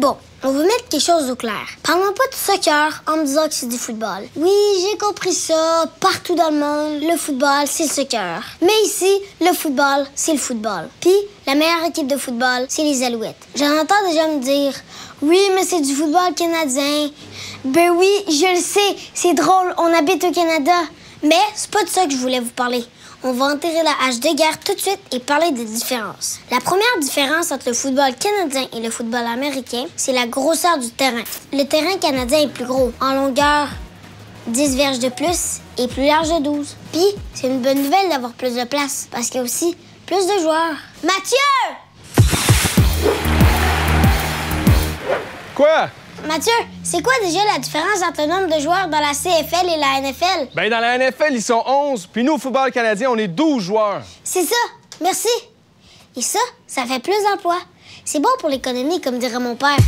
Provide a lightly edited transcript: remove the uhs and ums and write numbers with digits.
Bon, on va mettre quelque chose au clair. Parle-moi pas de soccer en me disant que c'est du football. Oui, j'ai compris ça. Partout dans le monde, le football, c'est le soccer. Mais ici, le football, c'est le football. Puis, la meilleure équipe de football, c'est les Alouettes. J'en entends déjà me dire, oui, mais c'est du football canadien. Ben oui, je le sais, c'est drôle, on habite au Canada. Mais c'est pas de ça que je voulais vous parler. On va enterrer la hache de guerre tout de suite et parler des différences. La première différence entre le football canadien et le football américain, c'est la grosseur du terrain. Le terrain canadien est plus gros, en longueur 10 verges de plus et plus large de 12. Puis, c'est une bonne nouvelle d'avoir plus de place, parce qu'il y a aussi plus de joueurs. Mathieu! Quoi? Mathieu, c'est quoi déjà la différence entre le nombre de joueurs dans la CFL et la NFL? Ben dans la NFL, ils sont 11, puis nous, au football canadien, on est 12 joueurs. C'est ça, merci. Et ça fait plus d'emplois. C'est bon pour l'économie, comme dirait mon père.